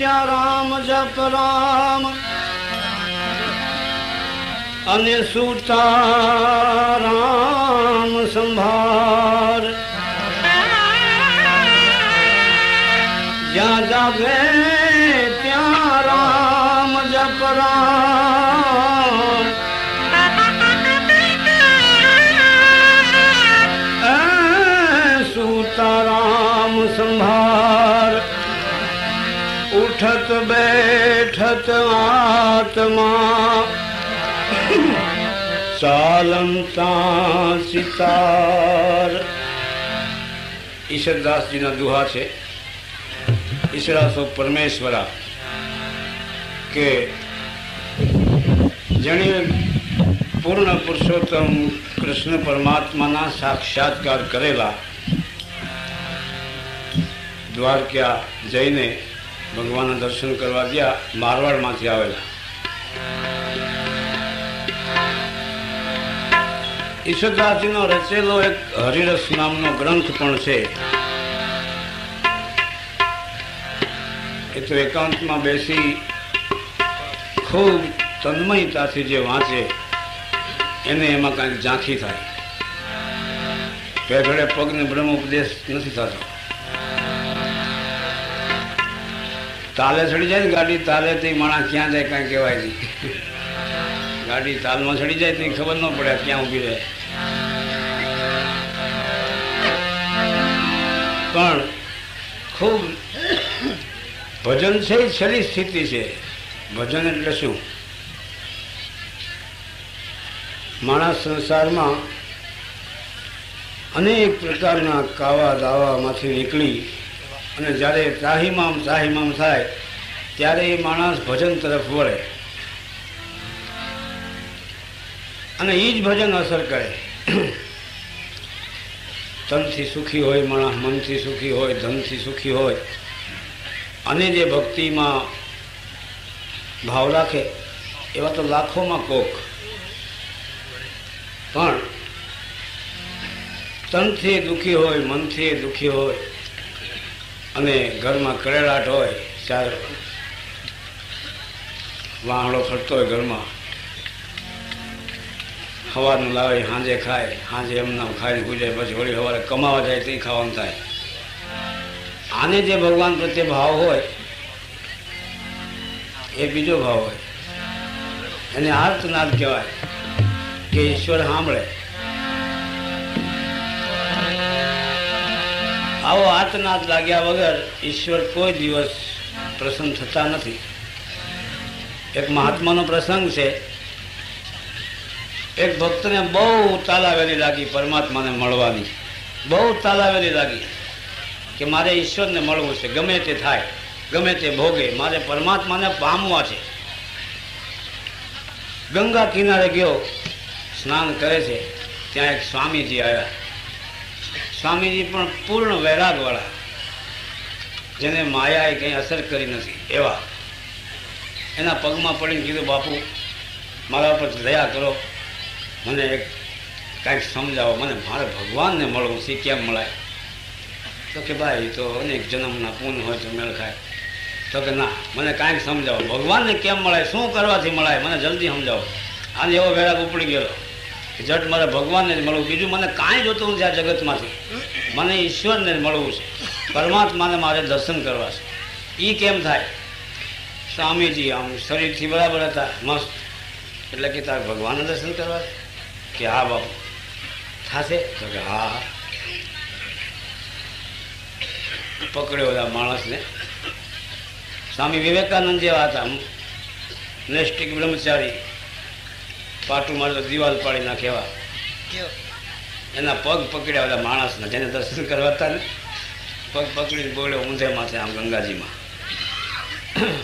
नित्या राम जप राम अनिसूता राम संभार। जा जावे त्या राम जप राम सूता राम संभार। उठत बैठत आत्मा सालमता सितार। ईश्वरदास जी ना दुहा छे ईश्वरा सो परमेश्वरा के जने पूर्ण पुरुषोत्तम कृष्ण परमात्मा ना साक्षात्कार करेला द्वारका जईने भगवान ना दर्शन करवा दिया। मारवाड़ी मांथी आवेला ईश्वरदास जी रचेलो एक हरिरस नामनो ग्रंथ पण छे। तो एकांत में बेसी खूब तन्मयता थी जे वाँचे एने एमां कांई झांखी थाय। पेघड़े पगने ब्रह्म उपदेश नथी थतो। ताले चढ़ी जाए ने गाड़ी ताले थी माणस क्यां जाए कांई कहेवाय नहीं। गाड़ी ताल में चढ़ी जाए तो खबर न पड़े क्यां ऊभी रहे। पर खूब भजन से छली स्थिति से। भजन एटले शुं? माणस संसार में अनेक प्रकार कावा दावा मांथी नीकळी अने ज्यारे त्राहीमाम थाय त्यारे ए माणस भजन तरफ वळे अने ई ज भजन असर करे। तन थी सुखी होय माणस, मन थी सुखी होय, धन थी सुखी होय अने जे भक्ति में भाव राखे एवा तो लाखों में कोक। पण तन थी दुखी होय, मन थी दुखी होय अने घर में कड़ेलाट होय, चार वाहणो फरतो होय, घर में हवारनु लावे हांजे खाए, हांजे एमना खाई गुजारे पछी वळी हवारे कमावा जाए तो खावानुं थाय। आने जे भगवान प्रत्ये भाव होय ए बीजो भाव होय अने आर्तनाद कहेवाय के ईश्वर सांभळे। आवो आर्तनाद लाग्या वगर ईश्वर कोई दिवस प्रसन्न थता नथी। एक महात्मानो प्रसंग छे। एक भक्त ने बहुत तालावेली लागी परमात्मा ने मळवानी, बहुत तालावेली लागी कि मारे ईश्वर ने मळवू छे, गमे ते थाय, गमे ते भोगे मारे परमात्मा ने पामवा छे। गंगा किनारे गयो, स्नान करे छे, त्यां एक स्वामीजी आव्या। स्वामीजी पण पूर्ण वैरागवाळा जेने मायाए कई असर करी नथी एवा। एना पगमां पड़ीने कीधुं बापू मारा पर दया करो, मने एक कांईक समजावो, मने मारे भगवान ने मळवू छे, केम मळाय? तो कि भाई तो अनेक जन्म ना पुण्य हो तो मेल खाए। तो कि ना मैंने कांईक समझाओ भगवान ने केम मळाय, शू करवाथी मळाय, मैंने जल्दी समझाओ। आज एवो वेराग उपड़ी गेलो कि जट मारे भगवान ने ज मळवू, बीजू मैंने कांई जोतुं नथी आ जगत मांथी, मैंने ईश्वर ने मळवू छे, परमात्मा ने मारे दर्शन करवा छे। ई केम थाय? स्वामीजी आम शरीर थी बराबर हता, मस्त, एटले कि तारे भगवान दर्शन करवा छे? कि हाँ बापू थाशे? तो कि हाँ। पकड़ो था माणस ने। स्वामी विवेकानंद जेवा हता, नैष्ठिक ब्रह्मचारी, पाटू मारे तो दीवाल पाड़ी नाखे एवा। एना पग पकड़्या हता माणस ने जेने दर्शन करवाता ने। पग पकड़ीने बोल्यो ऊंधे माथे आम गंगाजी में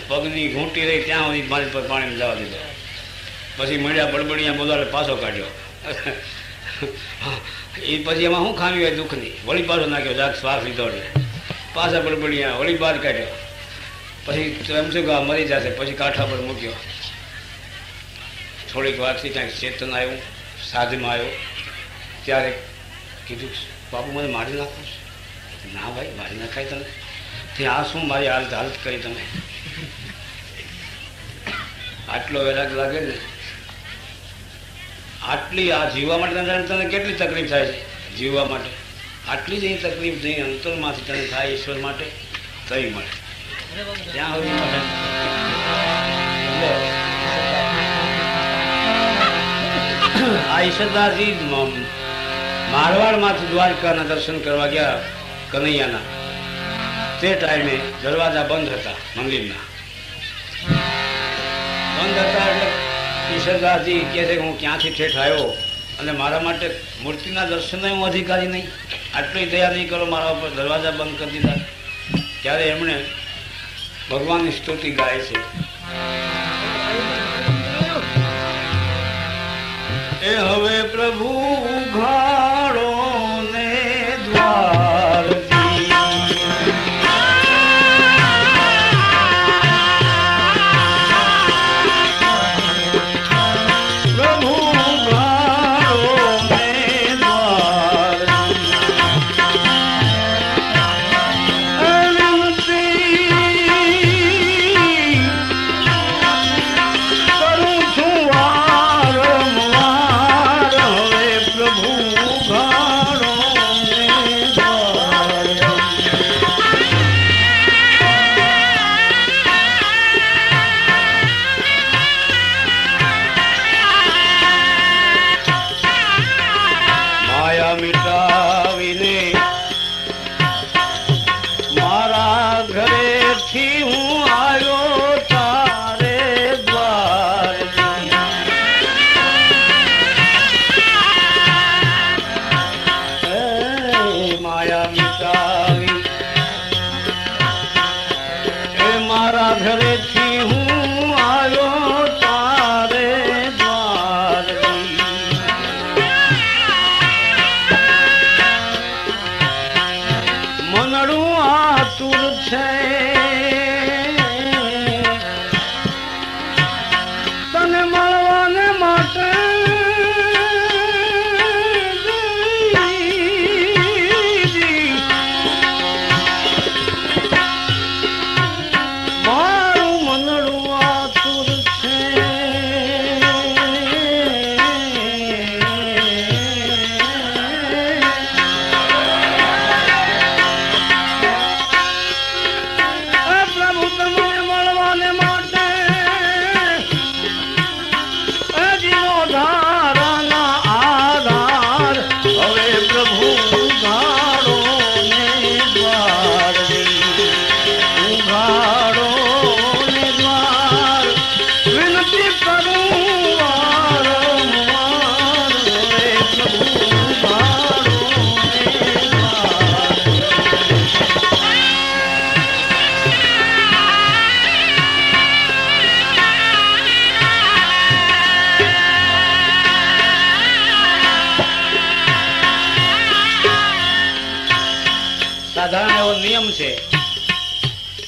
पगनी घूंटी रही त्यां सुधी मारी पर पाणी में जवा दीधो। पछी मळ्या बड़बड़िया बोलावे पाछो काढ्यो। ई पछी एमां शुं खामी होय दुखनी? वळी पाछो नाख्यो, जाग श्वास लीधो ने पासा बड़बड़िया वही बाहर काढ़ो। पीछे एम से मरी जाए पीछे काठा पर मूक्यो। थोड़ीक वार थी कहीं चेतन आयो, साध में आयो त्यारे कीधु बापू मैंने मारी नाखो? ना भाई मारी नाखाय तने, आ शू मारी हालत हालत करी तमे? आटलो वेलाक लागे ने आटली आ जीववा माटे तने केटली तकलीफ थाय छे जीववा माटे आटली ज तकलीफ नहीं अंतर मांथी तने थाय ईश्वर माटे तई माटे त्या होई आ ईश्वरदास जी मारवाड़ मांथी द्वारका ना दर्शन करवा गया कन्हैया ना ते टाइमे दरवाजा बंद था मंदिर ना बंद था। ईश्वरदास जी कहते हूँ क्या ठेठ आयो अने मारा माटे मूर्ति दर्शन हूँ अधिकारी नहीं आटली दया नहीं करो मारा पर दरवाजा बंद कर दीदा। त्यारे एमने भगवान की स्तुति गाय से ए हवे प्रभु उघाड़ो ने द्वार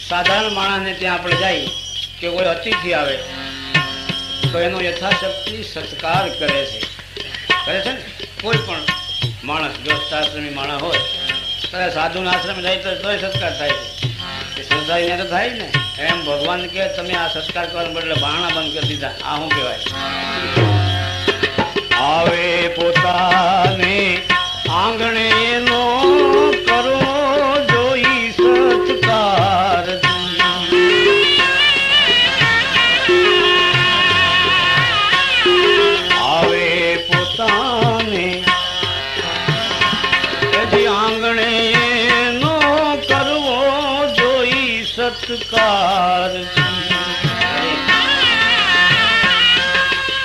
साधारण माणस ने त्या आपणे जाई के कोई अतिथि आवे तो एनो यथाशक्ति सत्कार करे छे कोई पण माणस गृहस्थाश्रमी माणस होय तो साधु आश्रम जाए तो सत्कार थाय छे संसारी ने तो थाय ने एम भगवान के तमे आ सत्कार करवा बदले बहाणा बंद कर दीधा आ हूं कहेवाय आवे पोताने आंगणे नो करो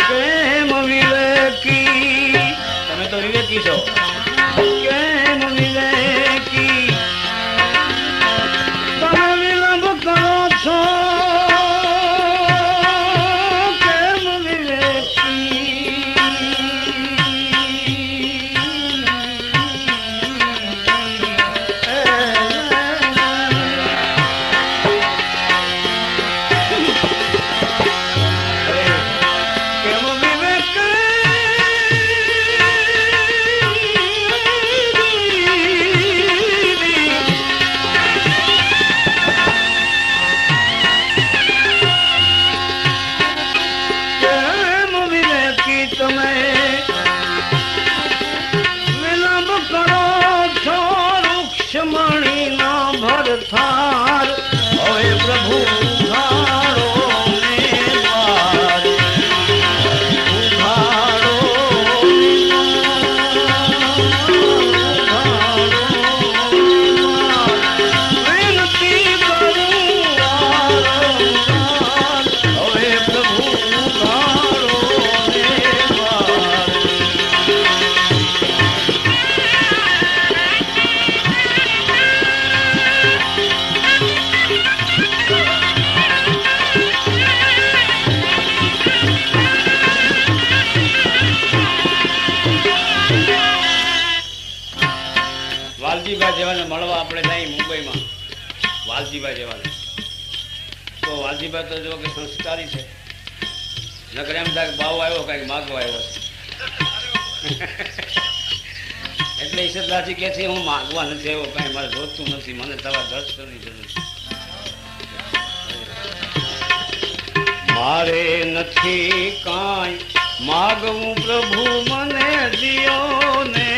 प्रेम विवेकी तमे तो विवेकी छो प्रेम विवेकी तमे विलंब करो छो प्रेम विवेकी વાલજીભાઈ જેવાને મળવા આપણે જાય મુંબઈમાં. વાલજીભાઈ જેવાને તો વાલજીભાઈ તો જો કે સંસ્કારી છે, નકર એમ થાય બાવ આવ્યો કંઈક માગવા આવ્યો છે. એટલે ઈશ્વરદાસજી કહે છે હું માગવા નથી આવ્યો, કાંઈ મારે જોતું નથી, મને તમારા દર્શનની જરૂર છે. मारे नथी काई मागू प्रभु मने दियो ने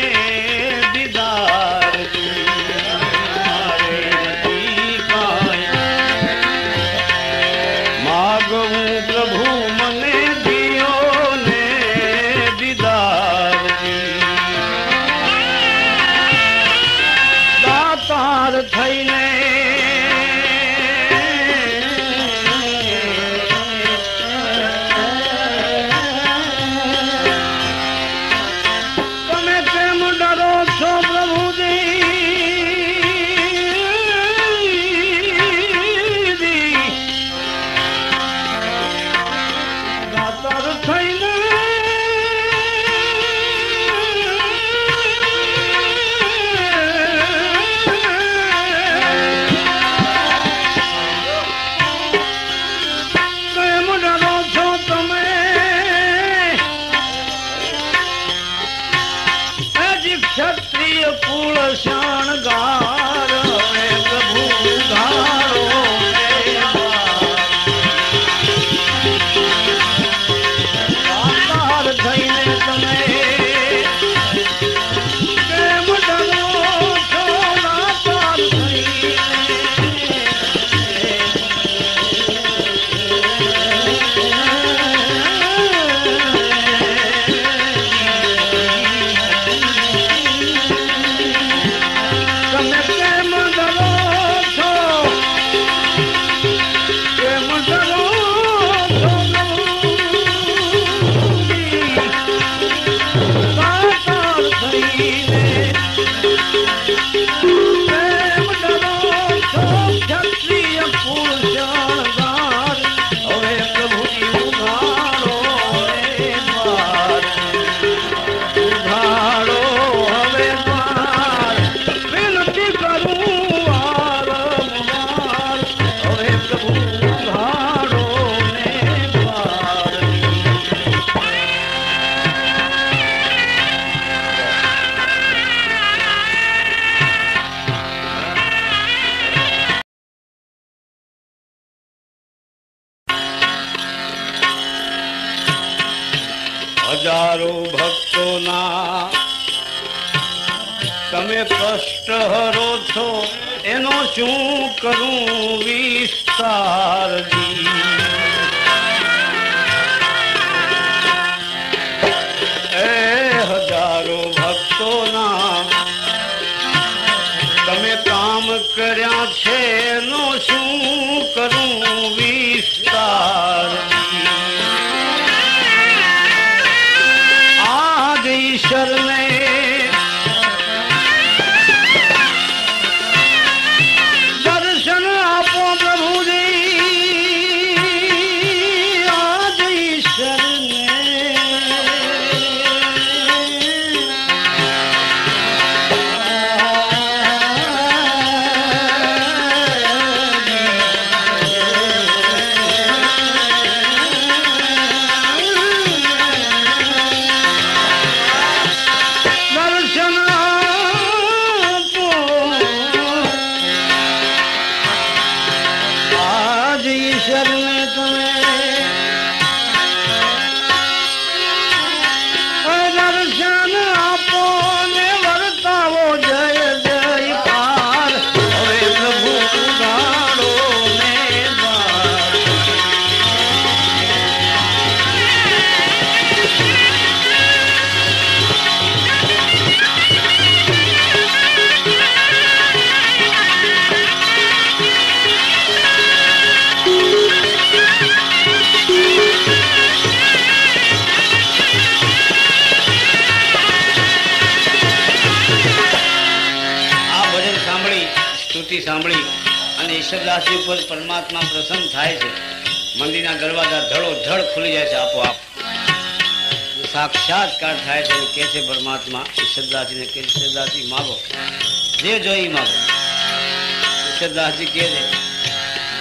दीदार मारे नथी काई मागू प्रभु मने दियो ने दीदार दातार थईने પરમાત્મા પ્રસન્ન થાય છે. મંદિરના દરવાજા ધડોધડ ખુલી જાય છે, આપોઆપ સાક્ષાત્કાર થાય છે. કે છે પરમાત્મા ઈશ્વરદાસજીને કે ઈશ્વરદાસજી માગો જે જોઈ માં ઈશ્વરદાસજી કહે છે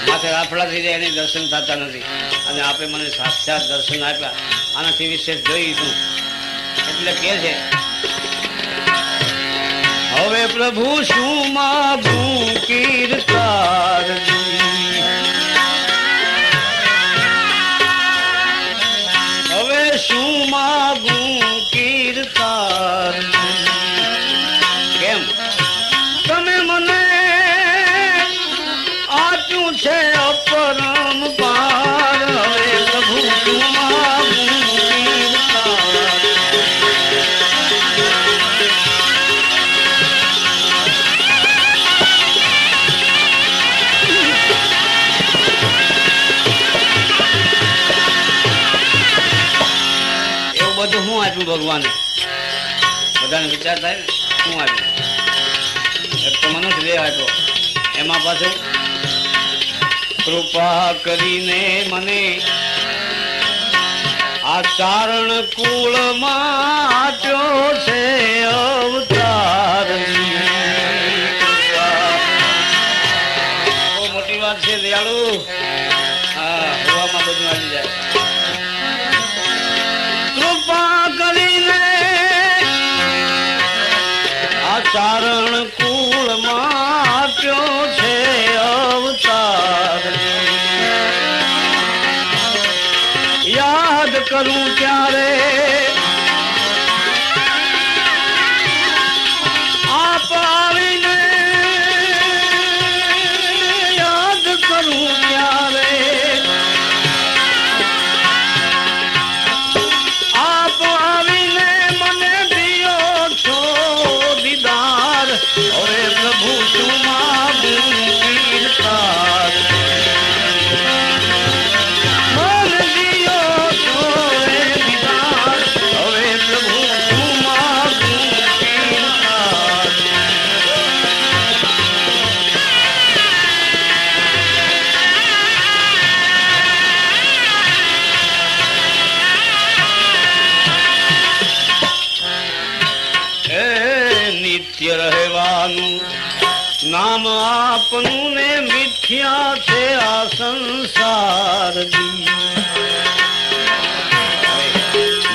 માથે રાફડા થઈ જાય એને દર્શન થતા નથી અને આપે મને સાક્ષાત દર્શન આપ્યા આનાથી વિશેષ જોઈ છું એટલે કહે છે હવે પ્રભુ શું માં ભૂ કીર્તારજી શું માગું કીર્તાર કેમ તમે મને આપ્યું છે અપરમ પાર હવે પ્રભુ શું માગું भगवान बधाने विचार थाय हूँ आप तो मनुष्य देह आप एम पास कृपा करीने मने आ चारण कूल माट्यो छे अवतार बहुत मोटी बात है दयालु हाँ हवा में बधु आ जाए चारण कूल माप्यो छे अवतार याद करूं त्यारे आपावीने याद करूं त्यारे नाम आपनु ने मिथ्या से आ संसार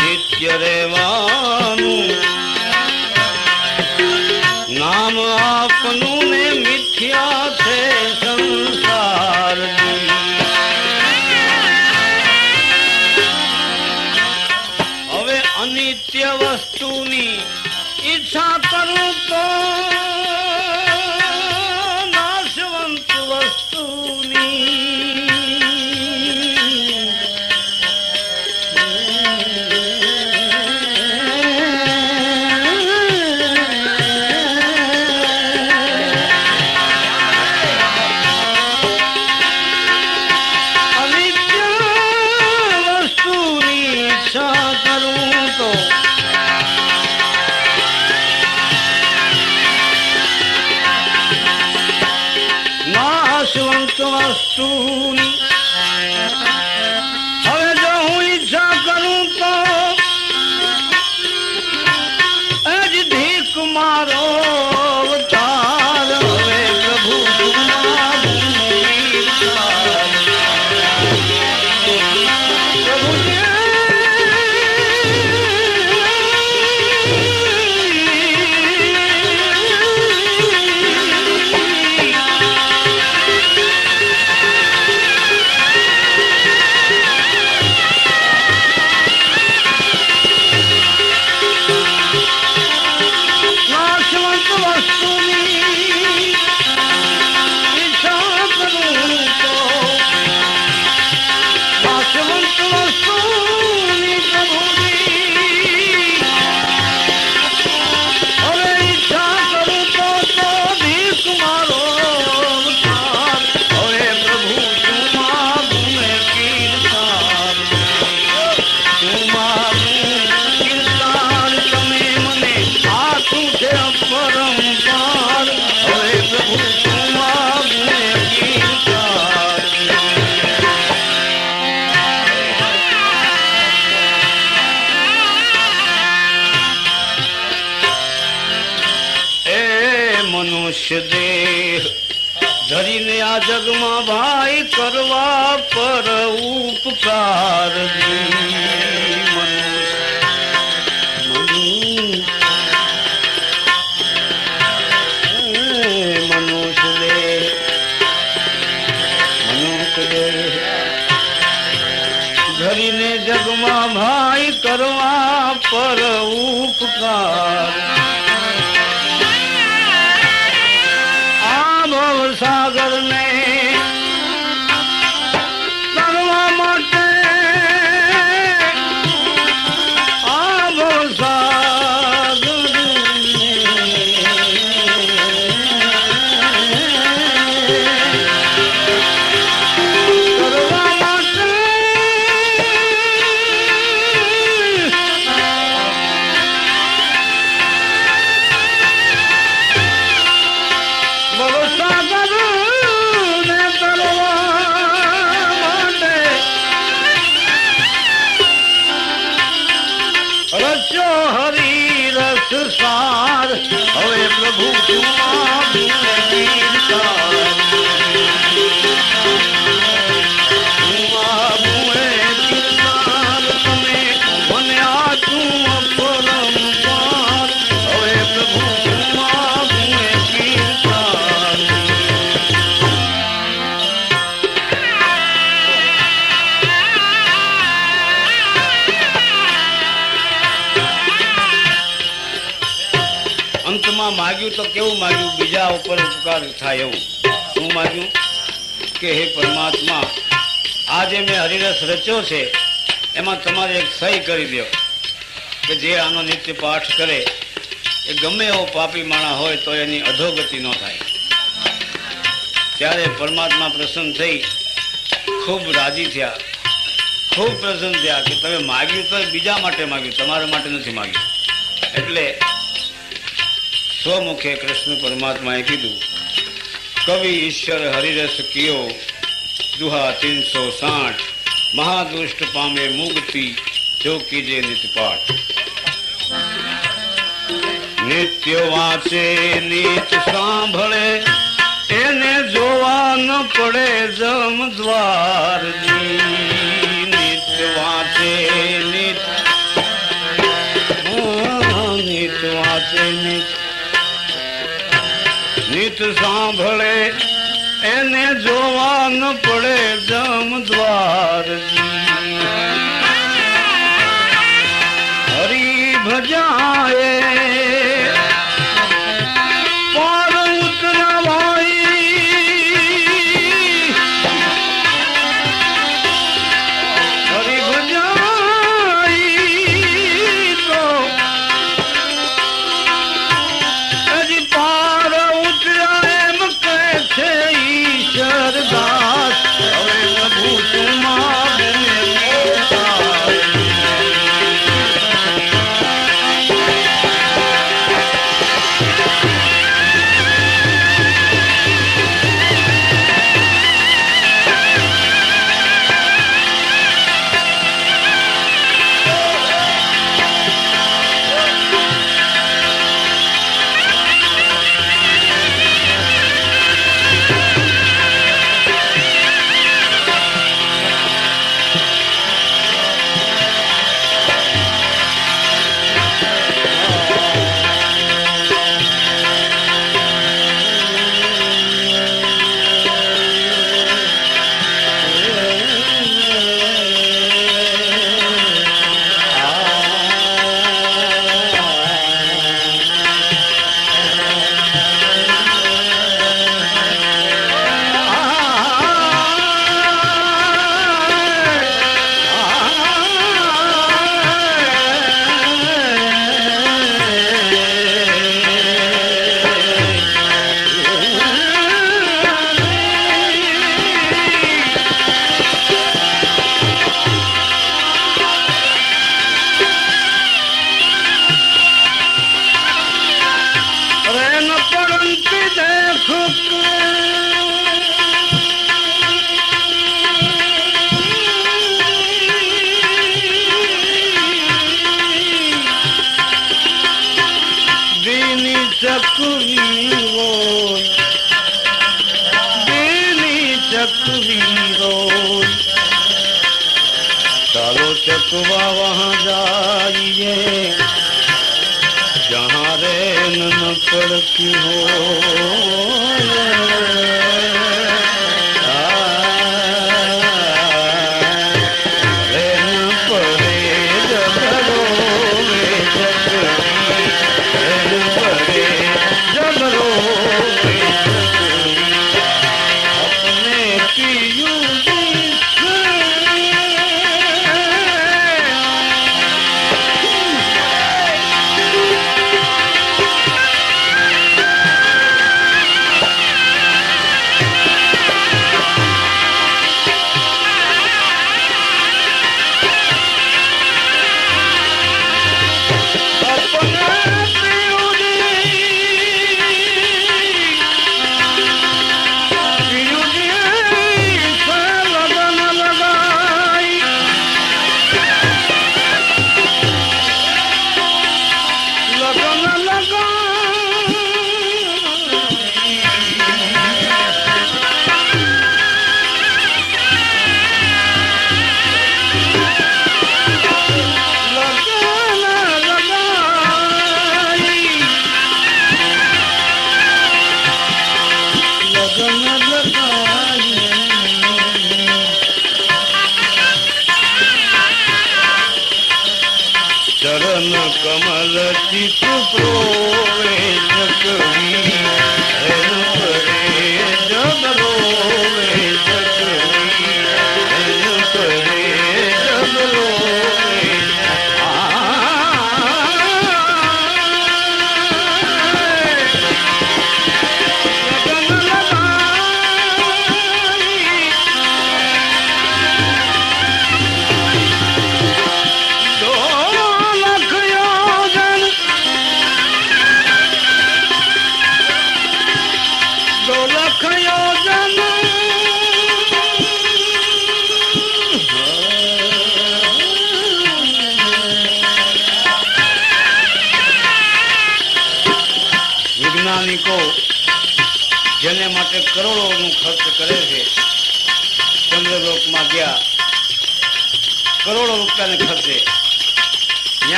नित्य रेवानु नाम आपनु ने मिथ्या से संसार हवे अनित्य वस्तुनी इच्छा करूं तो मनुष्य देह धरीने आ जग मां भाई करवा पर उपकार पर उपकार आम सागर ने करवा मटे आम सागर ने करवा सार हवे प्रभु बीजा ऊपर उपकार थायो हूँ मांगू के हे परमात्मा आज मैं हरिरस रचो छे एमां तमारे एक सही करी दो कि जे आनो नित्य पाठ करे ए गमे एवो पापी माणा होय तो एनी अधोगति न थाय। त्यारे परमात्मा प्रसन्न थई खूब राजी थया, खूब प्रसन्न थया कि तमे मांग्यु तो बीजा माटे मांग्यु, तमारा माटे नथी मांग्यु। एटले स्वमुखे कृष्ण परमात्माए कीधु कवि ईश्वर हरिरस कियो दुहा 360 महादुष्ट पामे मुक्ति जो कीजे नित्य पाठ। नित्य वाचे नित्य सांभळे एने जोवा न पड़े जम द्वार जी। नित्य वाचे नित्य वाचे नित्य नित सांभळे एने जोवा न पड़े जम द्वार जी। हरि भजाए पार उतरवाई हरि भजाई तो अज पार ईश्वरदास हवे प्रभु तुमा बिन उपकार। चकुरी वो वीरो चलो चकुआ वहाँ जाइए जहाँ रेन न पड़ती हो।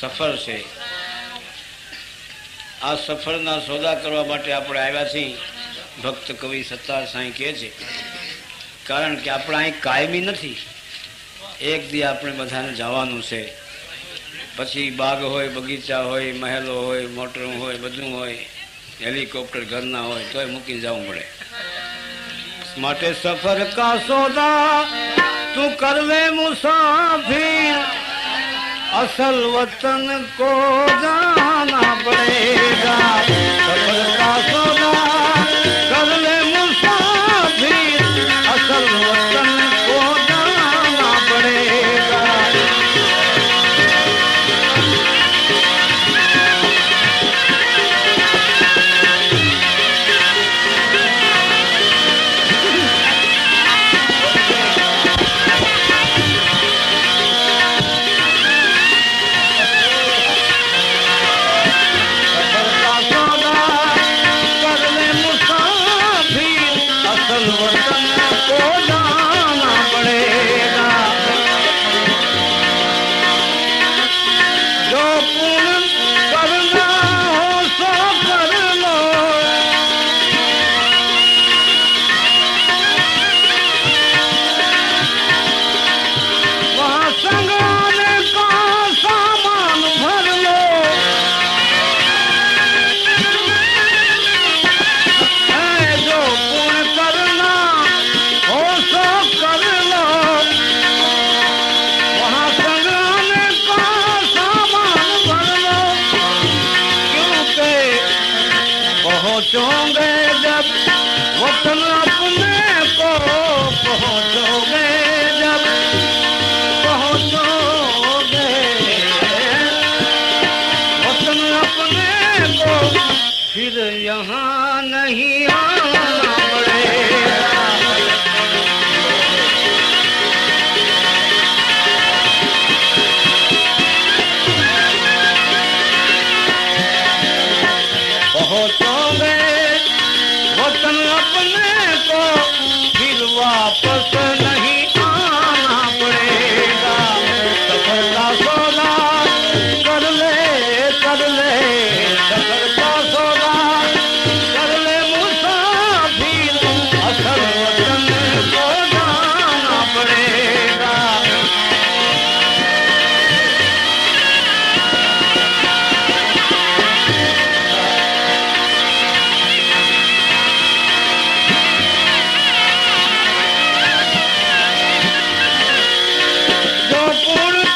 सफर से आ सफर ना सौदा करवा माटे आपणे आव्या छी। भक्त कवि सत्तार साईं कहे छे कारण के आपणे अहीं कायमी नथी, एक दी आपणे बधाने जवानुं छे। पछी बाग होय, बगीचा होय, महलो होय, मोटरूं होय, बधुं होय, हेलिकॉप्टर घरना होय तोय मूकी जावुं पड़े। माटे सफर का सौदा तू कर ले मुसाफिर, असल वतन को जाना पड़ेगा। सफर का सौदा कर ले मुसाफिर, असल वतन को जाना पड़ेगा। जो पुण्य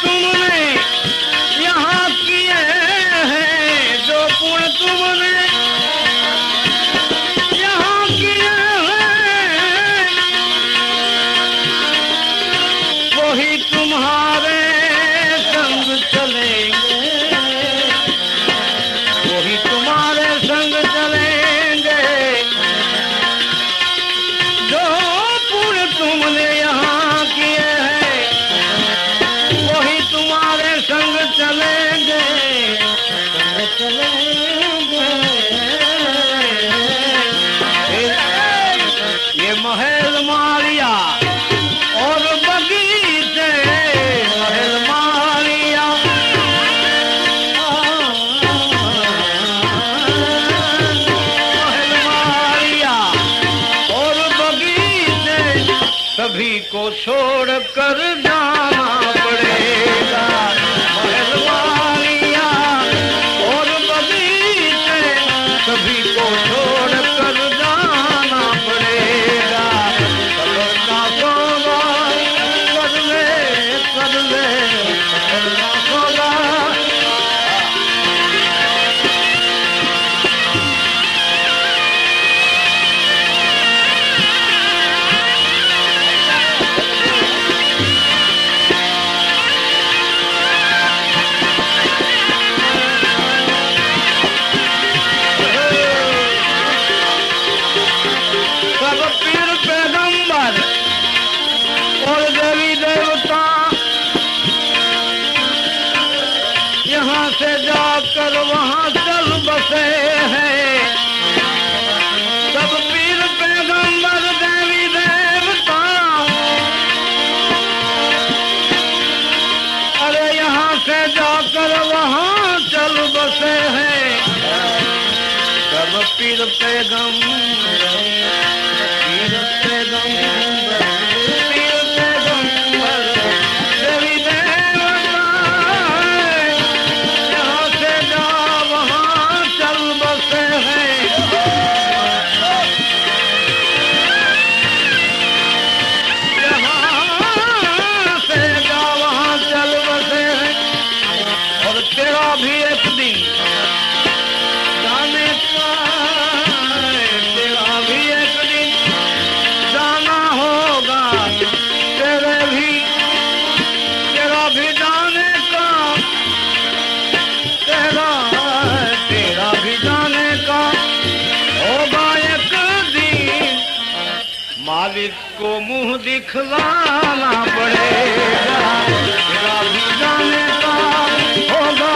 तुमने यहाँ किए हैं, होकर जाना पड़ेगा। महलवालिया और बगीचे सभी को छोड़ कर जाना पड़ेगा। करना होगा, कर ले करना होगा। जाकर वहाँ चल बसे हैं सब पीर पैगंबर देवी देवता। अरे यहाँ से जाकर वहाँ चल बसे हैं सब पीर पैगंबर को मुंह दिखलाना पड़ेगा। तेरा भी जाने का होगा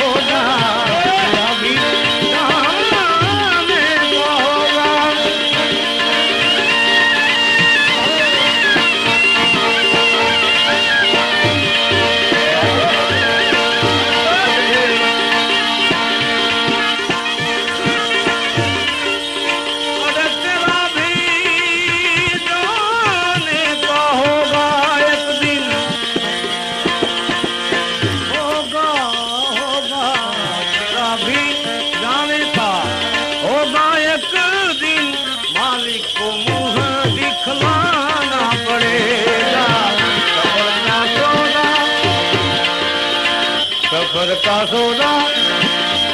होगा, तेरा भी जाने का होगा। का सोना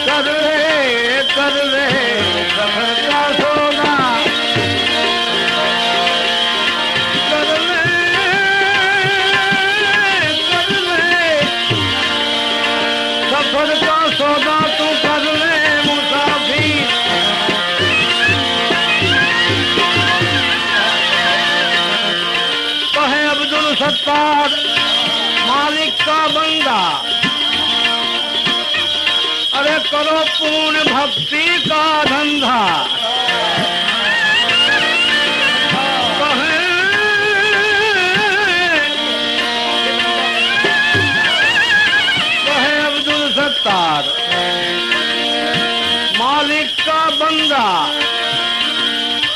कर ले सफर का सोना कर ले सफर का सोना तू कर ले मुसाफिर। कहे अब्दुल सत्तार मालिक का बंदा। अरे करो पूर्ण भक्ति का धंधा। कहे अब्दुल सत्तार मालिक का बंदा।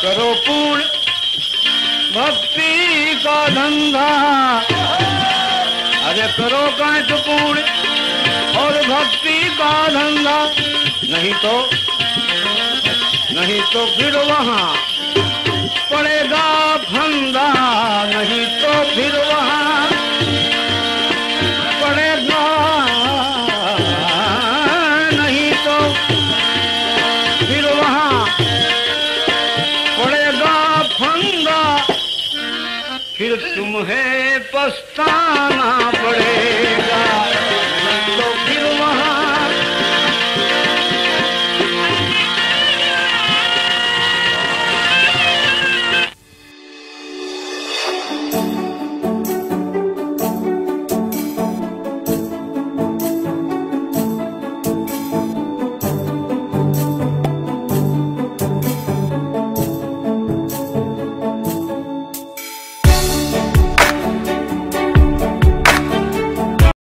करो पूर्ण भक्ति का धंधा। अरे करो कांच पूर्ण और भक्ति का धंधा। नहीं तो फिर वहाँ पड़ेगा फंदा। नहीं तो फिर वहाँ पड़ेगा। नहीं तो फिर वहाँ पड़ेगा फंदा। फिर तुम्हें पछताना पड़ेगा।